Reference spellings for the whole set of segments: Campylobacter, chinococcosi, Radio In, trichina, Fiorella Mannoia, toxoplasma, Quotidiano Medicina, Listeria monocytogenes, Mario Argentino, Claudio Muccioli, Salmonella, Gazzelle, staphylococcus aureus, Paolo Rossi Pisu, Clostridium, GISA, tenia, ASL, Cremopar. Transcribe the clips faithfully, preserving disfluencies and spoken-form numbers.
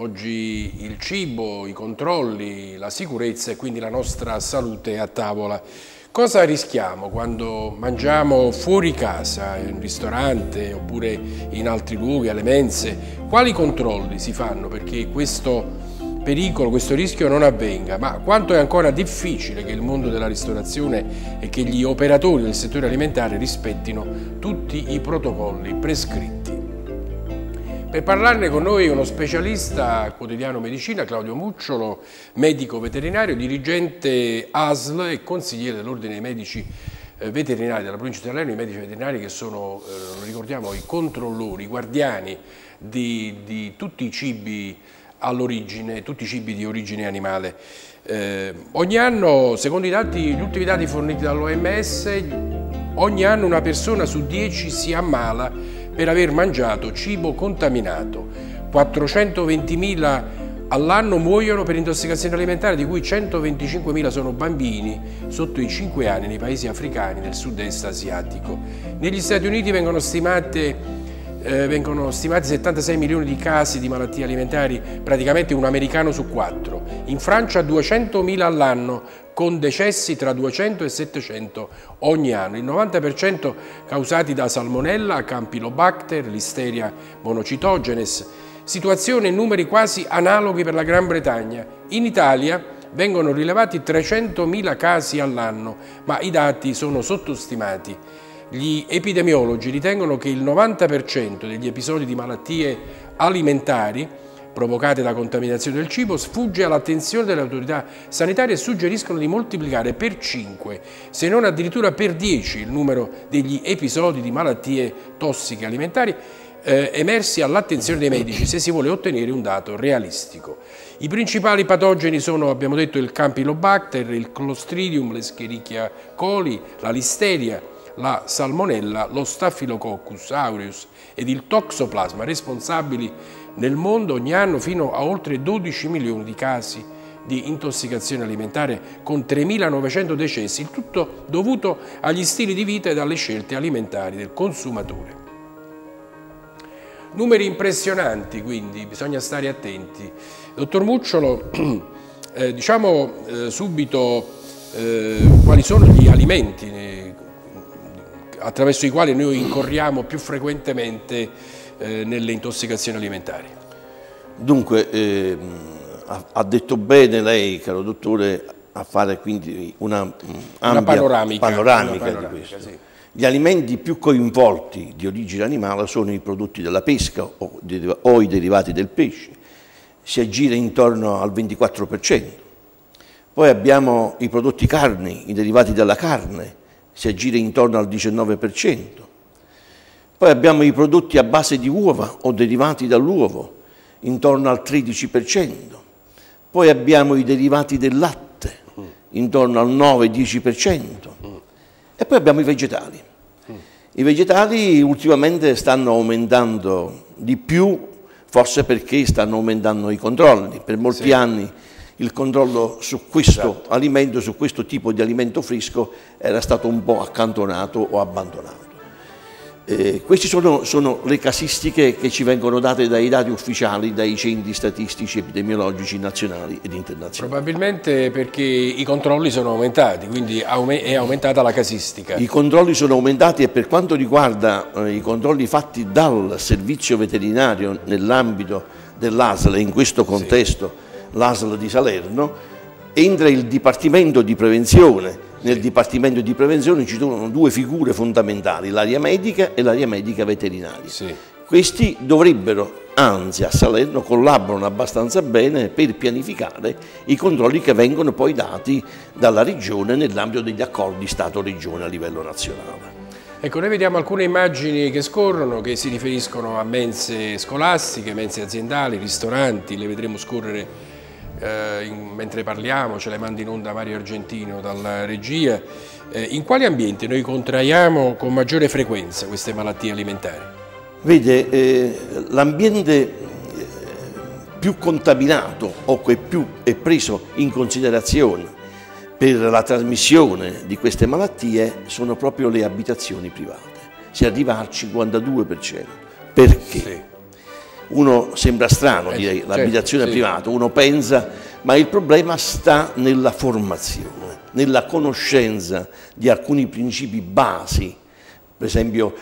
Oggi il cibo, i controlli, la sicurezza e quindi la nostra salute a tavola. Cosa rischiamo quando mangiamo fuori casa, in un ristorante oppure in altri luoghi, alle mense? Quali controlli si fanno perché questo pericolo, questo rischio non avvenga? Ma quanto è ancora difficile che il mondo della ristorazione e che gli operatori del settore alimentare rispettino tutti i protocolli prescritti? Per parlarne con noi uno specialista a Quotidiano Medicina, Claudio Muccioli, medico veterinario, dirigente A S L e consigliere dell'Ordine dei Medici Veterinari della provincia di Salerno, i medici veterinari che sono, lo ricordiamo, i controllori, i guardiani di, di tutti i cibi all'origine, tutti i cibi di origine animale. Eh, ogni anno, secondo i dati, gli ultimi dati forniti dall'O M S, ogni anno una persona su dieci si ammala per aver mangiato cibo contaminato. quattrocentoventimila all'anno muoiono per intossicazione alimentare, di cui centoventicinquemila sono bambini sotto i cinque anni nei paesi africani del sud-est asiatico. Negli Stati Uniti vengono stimate Eh, vengono stimati settantasei milioni di casi di malattie alimentari, praticamente un americano su quattro. In Francia duecentomila all'anno, con decessi tra duecento e settecento ogni anno, il novanta per cento causati da Salmonella, Campylobacter, Listeria monocytogenes, situazione e numeri quasi analoghi per la Gran Bretagna. In Italia vengono rilevati trecentomila casi all'anno, ma i dati sono sottostimati. Gli epidemiologi ritengono che il novanta per cento degli episodi di malattie alimentari provocate da contaminazione del cibo sfugge all'attenzione delle autorità sanitarie e suggeriscono di moltiplicare per cinque, se non addirittura per dieci, il numero degli episodi di malattie tossiche alimentari eh, emersi all'attenzione dei medici se si vuole ottenere un dato realistico. I principali patogeni sono, abbiamo detto, il Campylobacter, il Clostridium, l'Escherichia coli, la Listeria, la Salmonella, lo Staphylococcus aureus ed il toxoplasma, responsabili nel mondo ogni anno fino a oltre dodici milioni di casi di intossicazione alimentare, con tremilanovecento decessi, il tutto dovuto agli stili di vita e alle scelte alimentari del consumatore. Numeri impressionanti, quindi bisogna stare attenti. Dottor Muccioli, eh, diciamo eh, subito eh, quali sono gli alimenti attraverso i quali noi incorriamo più frequentemente eh, nelle intossicazioni alimentari. Dunque, eh, ha, ha detto bene lei, caro dottore, a fare quindi una, mh, ampia una panoramica, panoramica, una panoramica di questo. Sì. Gli alimenti più coinvolti di origine animale sono i prodotti della pesca o, deriva, o i derivati del pesce, si aggira intorno al ventiquattro per cento. Poi abbiamo i prodotti carni, i derivati della carne, si aggira intorno al diciannove per cento. Poi abbiamo i prodotti a base di uova o derivati dall'uovo, intorno al tredici per cento. Poi abbiamo i derivati del latte, intorno al nove dieci per cento. E poi abbiamo i vegetali. I vegetali ultimamente stanno aumentando di più, forse perché stanno aumentando i controlli. Per molti sì. anni il controllo su questo esatto. alimento, su questo tipo di alimento fresco, era stato un po' accantonato o abbandonato. Eh, queste sono, sono le casistiche che ci vengono date dai dati ufficiali, dai centri statistici epidemiologici nazionali ed internazionali. Probabilmente perché i controlli sono aumentati, quindi è aumentata la casistica. I controlli sono aumentati e per quanto riguarda eh, i controlli fatti dal servizio veterinario nell'ambito dell'A S L, in questo contesto, sì. l'A S L di Salerno, entra il Dipartimento di Prevenzione. Nel Dipartimento di Prevenzione ci sono due figure fondamentali, l'area medica e l'area medica veterinaria. Sì. Questi dovrebbero, anzi a Salerno, collaborano abbastanza bene per pianificare i controlli che vengono poi dati dalla Regione nell'ambito degli accordi Stato-Regione a livello nazionale. Ecco, noi vediamo alcune immagini che scorrono, che si riferiscono a mense scolastiche, mense aziendali, ristoranti, le vedremo scorrere Eh, in, mentre parliamo, ce le manda in onda Mario Argentino dalla regia. Eh, in quali ambienti noi contraiamo con maggiore frequenza queste malattie alimentari? Vede, eh, l'ambiente eh, più contaminato o che più è preso in considerazione per la trasmissione di queste malattie sono proprio le abitazioni private, si arriva al cinquantadue per cento. Perché? Sì. uno sembra strano, eh, direi, certo, l'abitazione sì. privata, uno pensa, ma il problema sta nella formazione, nella conoscenza di alcuni principi basi, per esempio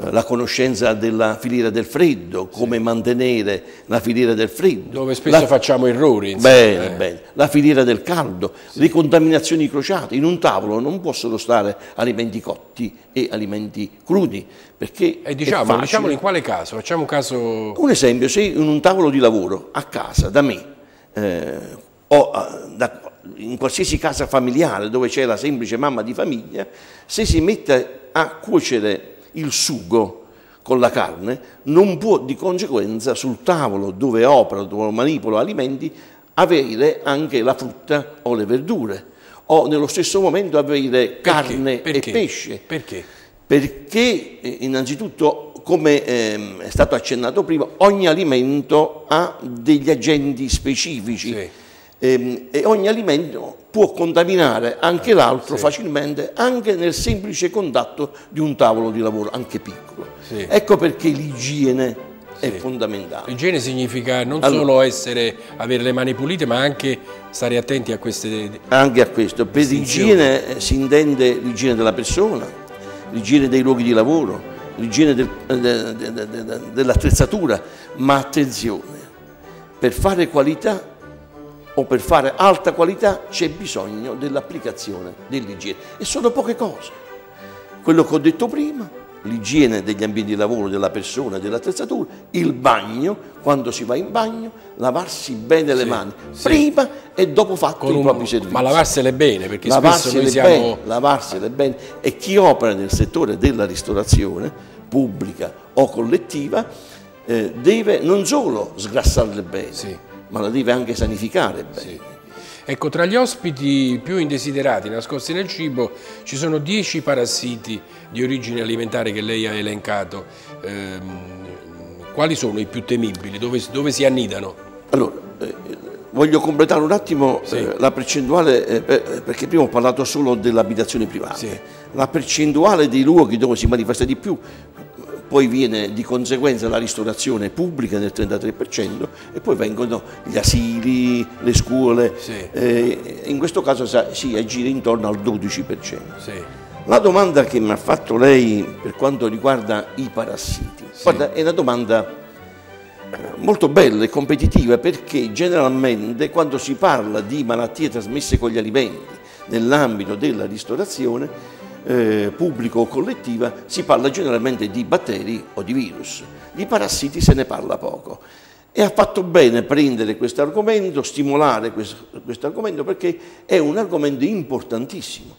eh, la conoscenza della filiera del freddo, come sì. mantenere la filiera del freddo. Dove spesso la... facciamo errori. Insomma, bene, eh. bene. La filiera del caldo, sì. le contaminazioni crociate. In un tavolo non possono stare alimenti cotti e alimenti crudi, perché e diciamo, è diciamolo in quale caso? Facciamo un caso... Un esempio, se in un tavolo di lavoro, a casa, da me, eh, o da, in qualsiasi casa familiare dove c'è la semplice mamma di famiglia, se si mette a cuocere il sugo con la carne, non può di conseguenza sul tavolo dove opera, dove manipolo alimenti, avere anche la frutta o le verdure, o nello stesso momento avere carne Perché? Perché? e pesce. Perché? Perché innanzitutto, come ehm, è stato accennato prima, ogni alimento ha degli agenti specifici sì. ehm, e ogni alimento può contaminare anche ah, l'altro sì. facilmente, anche nel semplice contatto di un tavolo di lavoro, anche piccolo. Sì. Ecco perché l'igiene... è sì. fondamentale. L'igiene significa non allora, solo essere, avere le mani pulite, ma anche stare attenti a queste... Anche a questo. Per l'igiene si intende l'igiene della persona, l'igiene dei luoghi di lavoro, l'igiene del, de, de, de, de, dell'attrezzatura, ma attenzione, per fare qualità o per fare alta qualità c'è bisogno dell'applicazione dell'igiene. E sono poche cose. Quello che ho detto prima... l'igiene degli ambienti di lavoro, della persona, dell'attrezzatura, il bagno, quando si va in bagno, lavarsi bene le sì, mani, sì. prima e dopo fatto Con i propri un... servizi. Ma lavarsele bene, perché lavarsele spesso noi siamo... Bene, lavarsele bene, e chi opera nel settore della ristorazione, pubblica o collettiva, eh, deve non solo sgrassarle bene, sì. ma la deve anche sanificare bene. Sì. Ecco, tra gli ospiti più indesiderati nascosti nel cibo ci sono dieci parassiti di origine alimentare che lei ha elencato. Ehm, quali sono i più temibili? Dove, dove si annidano? Allora, eh, voglio completare un attimo sì. eh, la percentuale, eh, perché prima ho parlato solo dell'abitazione privata. Sì. La percentuale dei luoghi dove si manifesta di più, poi viene di conseguenza la ristorazione pubblica nel trentatré per cento e poi vengono gli asili, le scuole, sì. eh, in questo caso si aggira intorno al dodici per cento. Sì. La domanda che mi ha fatto lei per quanto riguarda i parassiti, sì. guarda, è una domanda molto bella e competitiva, perché generalmente quando si parla di malattie trasmesse con gli alimenti nell'ambito della ristorazione, Eh, pubblico o collettiva, si parla generalmente di batteri o di virus, di parassiti se ne parla poco, e ha fatto bene prendere questo argomento, stimolare questo argomento, perché è un argomento importantissimo,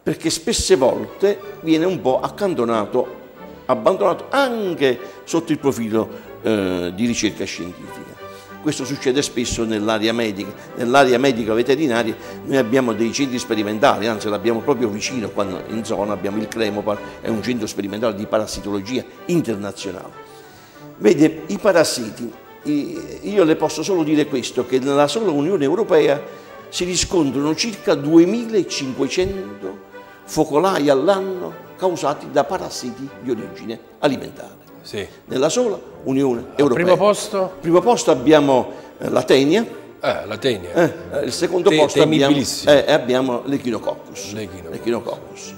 perché spesse volte viene un po' accantonato, abbandonato anche sotto il profilo eh, di ricerca scientifica. Questo succede spesso nell'area medica, nell'area medica veterinaria noi abbiamo dei centri sperimentali, anzi l'abbiamo proprio vicino, quando in zona abbiamo il Cremopar, è un centro sperimentale di parassitologia internazionale. Vede, i parassiti, io le posso solo dire questo, che nella sola Unione Europea si riscontrano circa duemilacinquecento focolai all'anno causati da parassiti di origine alimentare. Sì. Nella sola Unione Europea. Al primo posto? Al primo posto abbiamo eh, la tenia. Eh, la tenia. Eh, il secondo Te posto abbiamo, eh, abbiamo l'echinococcus. L'echinococcus.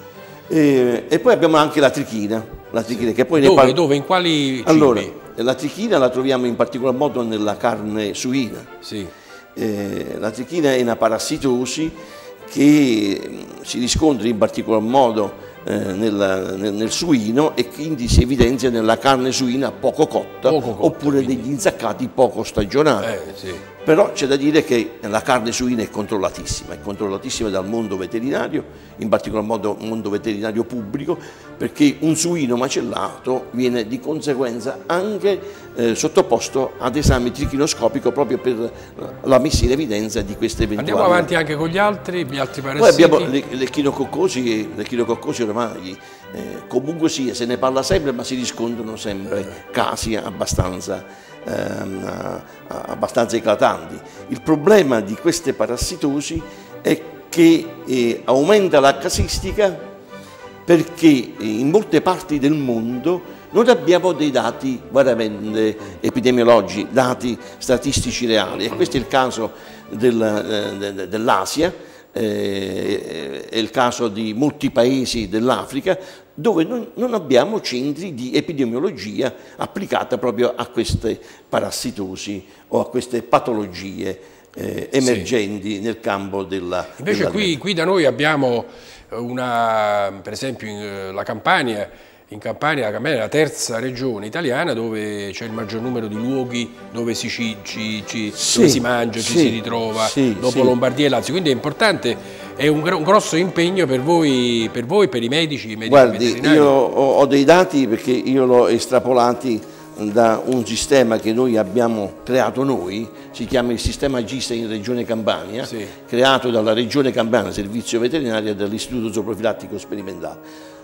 Eh, e poi abbiamo anche la trichina. La trichina sì. che poi dove, ne par... dove? In quali cibi? Allora, la trichina la troviamo in particolar modo nella carne suina. Sì. Eh, la trichina è una parassitosi che si riscontra in particolar modo Eh, nel, nel, nel suino, e quindi si evidenzia nella carne suina poco cotta, poco cotta oppure quindi. degli insaccati poco stagionati. Eh, sì. Però c'è da dire che la carne suina è controllatissima, è controllatissima dal mondo veterinario, in particolar modo il mondo veterinario pubblico, perché un suino macellato viene di conseguenza anche eh, sottoposto ad esame trichinoscopico proprio per la messa in evidenza di queste eventuali. Andiamo avanti anche con gli altri, gli altri parassiti. Poi abbiamo le chinococcosi, le chinococcosi ormai eh, comunque sia, se ne parla sempre, ma si riscontrano sempre casi abbastanza, ehm, abbastanza eclatanti. Il problema di queste parassitosi è che eh, aumenta la casistica, perché in molte parti del mondo Non abbiamo dei dati veramente epidemiologici, dati statistici reali, e questo è il caso del, eh, dell'Asia, eh, è il caso di molti paesi dell'Africa, dove non, non abbiamo centri di epidemiologia applicata proprio a queste parassitosi o a queste patologie Eh, emergenti, sì, nel campo della... Invece della... Qui, qui da noi abbiamo una, per esempio in, la Campania, in Campania, la Campania è la terza regione italiana dove c'è il maggior numero di luoghi dove si, ci, ci, ci, sì, dove si mangia, sì, ci si ritrova, sì, dopo, sì, Lombardia e Lazio, quindi è importante, è un, un grosso impegno per voi, per voi, per i medici, i medici Guardi, veterinari. Io ho, ho dei dati perché io l'ho estrapolati da un sistema che noi abbiamo creato noi, si chiama il sistema GISA in Regione Campania, sì, creato dalla Regione Campania, Servizio Veterinario, e dall'Istituto Zooprofilattico Sperimentale.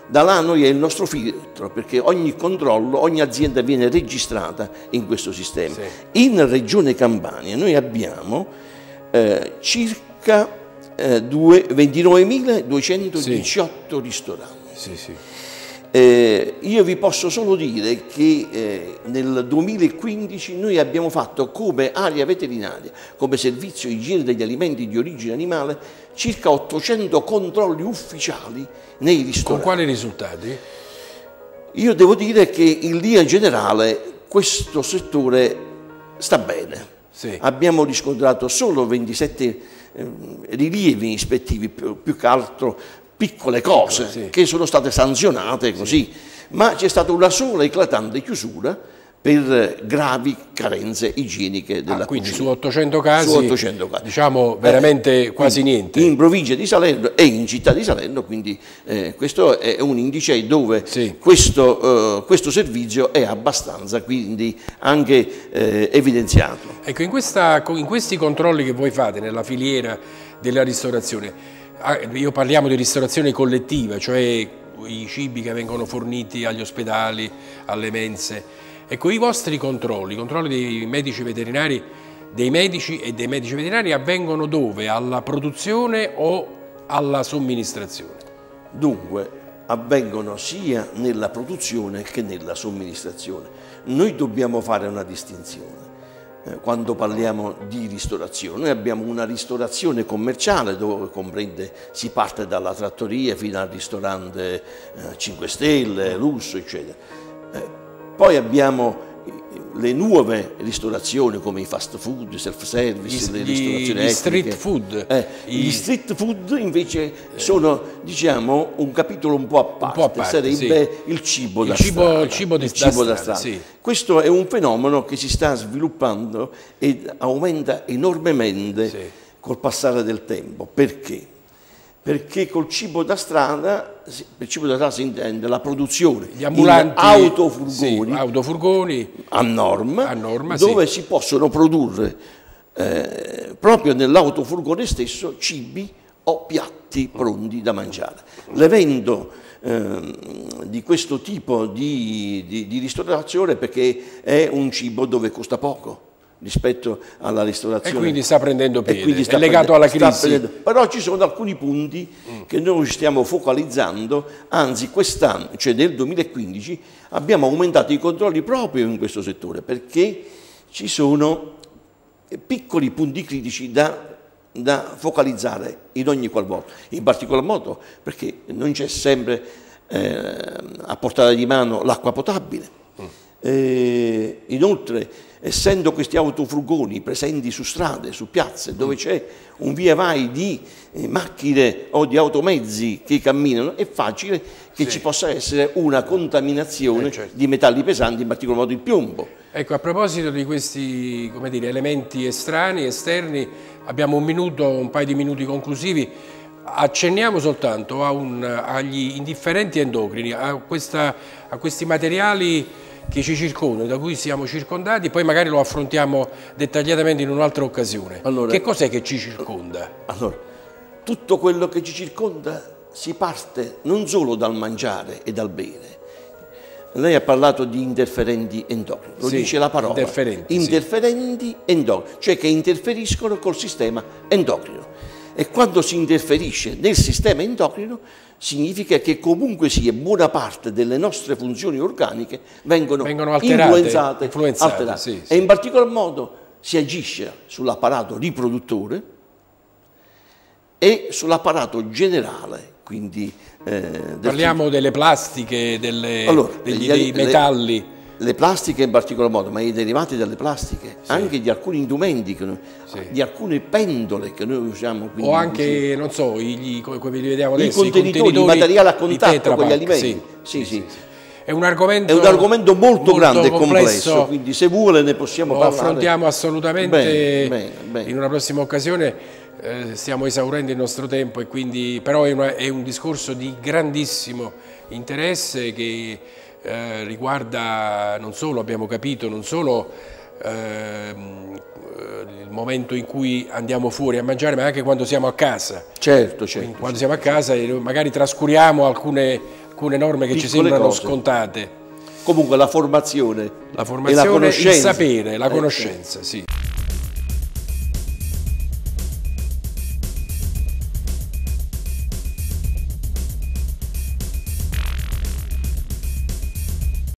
Da là noi è il nostro filtro, perché ogni controllo, ogni azienda viene registrata in questo sistema. Sì. In Regione Campania noi abbiamo eh, circa eh, ventinovemiladuecentodiciotto, sì, ristoranti. Sì, sì. Eh, io vi posso solo dire che eh, nel duemilaquindici noi abbiamo fatto come area veterinaria, come servizio igiene degli alimenti di origine animale, circa ottocento controlli ufficiali nei ristoranti. Con quali risultati? Io devo dire che in linea generale questo settore sta bene. Sì. Abbiamo riscontrato solo ventisette eh, rilievi ispettivi, più, più che altro piccole cose, sì, che sono state sanzionate così, sì, ma c'è stata una sola eclatante chiusura per gravi carenze igieniche della ah, quindi cucina. Quindi su ottocento casi, su ottocento casi, diciamo veramente eh, quasi niente. In provincia di Salerno e in città di Salerno, quindi eh, questo è un indice dove, sì, questo, eh, questo servizio è abbastanza, quindi anche eh, evidenziato. Ecco, in, questa, in questi controlli che voi fate nella filiera della ristorazione, io parliamo di ristorazione collettiva, cioè i cibi che vengono forniti agli ospedali, alle mense. Ecco, i vostri controlli, i controlli dei medici veterinari, dei medici e dei medici veterinari avvengono dove? Alla produzione o alla somministrazione? Dunque, avvengono sia nella produzione che nella somministrazione. Noi dobbiamo fare una distinzione. Quando parliamo di ristorazione, noi abbiamo una ristorazione commerciale dove comprende, si parte dalla trattoria fino al ristorante eh, cinque stelle, lusso, eccetera. Eh, poi abbiamo le nuove ristorazioni come i fast food, i self service, gli, le ristorazioni gli street food. Eh, I... Gli street food invece sono, diciamo, un capitolo un po' a parte, po a parte sarebbe, sì, il cibo il da cibo, strada. Il cibo, il cibo da, da strada. Sì. Questo è un fenomeno che si sta sviluppando e aumenta enormemente, sì, col passare del tempo. Perché? Perché col cibo da strada, per cibo da strada si intende la produzione di autofurgoni, sì, autofurgoni a norma, a norma dove, sì, si possono produrre eh, proprio nell'autofurgone stesso cibi o piatti pronti da mangiare. L'evento eh, di questo tipo di, di, di ristorazione, perché è un cibo dove costa poco rispetto alla ristorazione, e quindi sta prendendo piede, sta è legato alla crisi, però ci sono alcuni punti mm. che noi stiamo focalizzando, anzi quest'anno, cioè nel duemilaquindici, abbiamo aumentato i controlli proprio in questo settore, perché ci sono piccoli punti critici da, da focalizzare in ogni qual modo, in particolar modo perché non c'è sempre eh, a portata di mano l'acqua potabile. mm. eh, inoltre, essendo questi autofurgoni presenti su strade, su piazze, dove c'è un via vai di macchine o di automezzi che camminano, è facile che, sì, ci possa essere una contaminazione, eh, certo, di metalli pesanti, in particolar modo il piombo. Ecco, a proposito di questi, come dire, elementi estranei, esterni, abbiamo un minuto, un paio di minuti conclusivi. Accenniamo soltanto a un, agli indifferenti endocrini, a, questa, a questi materiali che ci circondano, da cui siamo circondati, poi magari lo affrontiamo dettagliatamente in un'altra occasione. Allora, che cos'è che ci circonda? Allora, tutto quello che ci circonda si parte non solo dal mangiare e dal bere. Lei ha parlato di interferenti endocrini, lo, sì, dice la parola. Interferenti, interferenti, sì, endocrini, cioè che interferiscono col sistema endocrino. e quando si interferisce nel sistema endocrino significa che comunque sia buona parte delle nostre funzioni organiche vengono, vengono alterate, influenzate, influenzate alterate. Sì, sì. E in particolar modo si agisce sull'apparato riproduttore e sull'apparato generale. Quindi, eh, parliamo del... delle plastiche, delle, allora, degli, dei le, metalli. Le plastiche in particolar modo, ma i derivati dalle plastiche, sì. Anche di alcuni indumenti, che noi, sì. Di alcune pendole che noi usiamo. Quindi, o anche, non so, gli, come li vediamo adesso, i contenitori, i contenitori, materiale a contatto con gli alimenti. Sì, sì, sì, sì. Sì. È un argomento, è un argomento molto, molto grande e complesso, complesso, quindi se vuole ne possiamo lo parlare. Lo affrontiamo assolutamente bene, bene, bene. In una prossima occasione. Eh, stiamo esaurendo il nostro tempo e quindi, però è, una, è un discorso di grandissimo interesse che eh, riguarda non solo, abbiamo capito, non solo eh, il momento in cui andiamo fuori a mangiare, ma anche quando siamo a casa. Certo, certo. Quindi, quando siamo a casa e magari trascuriamo alcune, alcune norme che ci sembrano cose. Scontate. Comunque la formazione, la formazione e la conoscenza. Il sapere, la conoscenza, eh, sì.